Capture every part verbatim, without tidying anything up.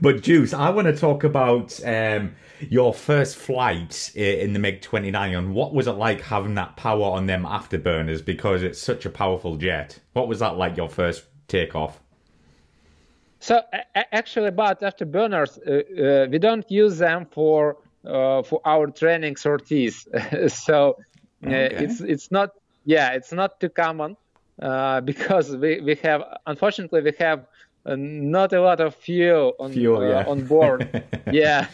But Juice, I want to talk about um, your first flight in the MiG twenty-nine, and what was it like having that power on them afterburners, because it's such a powerful jet. What was that like, your first takeoff? So actually, about afterburners, uh, uh, we don't use them for uh, for our training sorties. So uh, okay. it's it's not yeah it's not too common, uh, because we we have unfortunately we have uh, not a lot of fuel on fuel, uh, yeah. on board. yeah,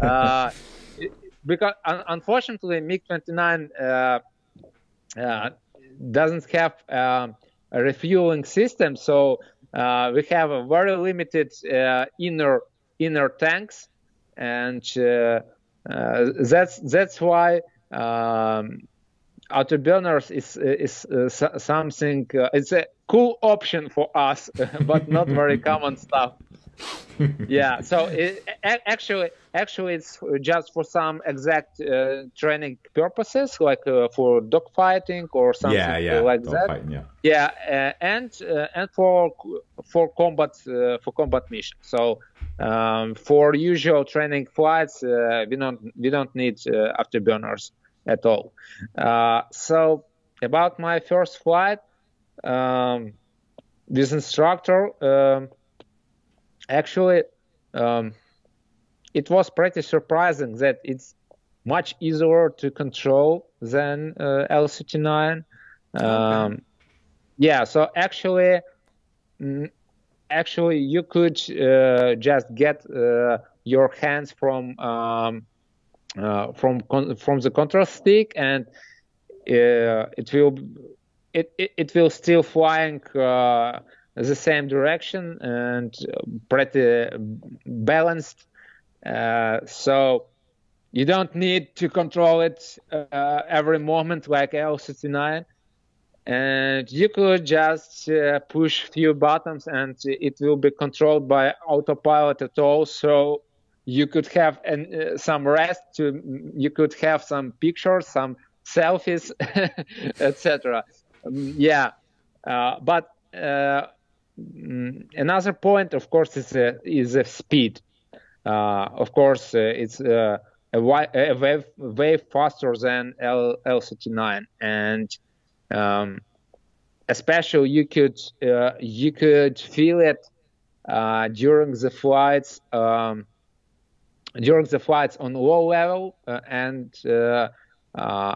uh, it, because un unfortunately MiG twenty-nine uh, uh, doesn't have uh, a refueling system, so. Uh, we have a very limited uh, inner inner tanks, and uh, uh, that's that's why um, afterburners is is uh, something. Uh, it's a cool option for us, but not very common stuff. Yeah. So it, actually, actually, it's just for some exact uh, training purposes, like uh, for dogfighting or something yeah, yeah, like that. Fighting, yeah. Yeah. Uh, and uh, and for for combat uh, for combat missions. So um, for usual training flights, uh, we don't we don't need uh, afterburners at all. Uh, so about my first flight, um, this instructor. Um, Actually, um, it was pretty surprising that it's much easier to control than uh, L thirty-nine. Um, yeah, so actually, actually you could uh, just get uh, your hands from um, uh, from con from the control stick, and uh, it will it, it it will still flying. Uh, the same direction and pretty balanced, uh, so you don't need to control it uh, every moment like L sixty-nine, and you could just uh, push few buttons and it will be controlled by autopilot at all, so you could have an, uh, some rest, to, you could have some pictures, some selfies, et cetera. Um, yeah, uh, but uh, another point, of course, is a, is a speed. Uh, of course, uh, it's uh, a, a wave, wave faster than L thirty-nine, and um, especially you could uh, you could feel it uh, during the flights um, during the flights on low level uh, and uh, uh,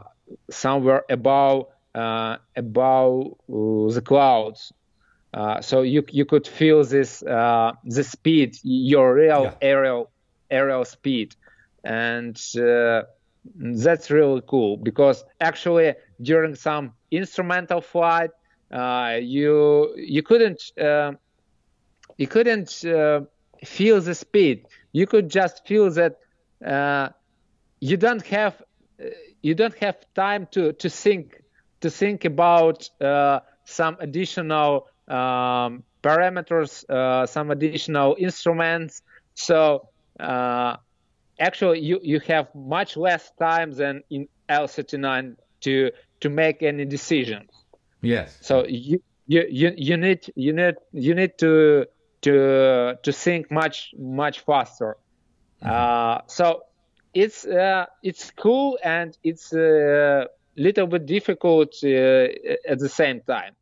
somewhere above uh, above the clouds. Uh, so you you could feel this uh, the speed, your real yeah. aerial aerial speed, and uh, that's really cool, because actually during some instrumental flight uh, you you couldn't uh, you couldn't uh, feel the speed. You could just feel that uh, you don't have you don't have time to to think to think about uh, some additional. Um, parameters, uh, some additional instruments. So uh, actually, you you have much less time than in L thirty-nine to to make any decisions. Yes. So you you you you need you need you need to to to think much much faster. Mm-hmm. uh, so it's uh, it's cool, and it's a uh, little bit difficult uh, at the same time.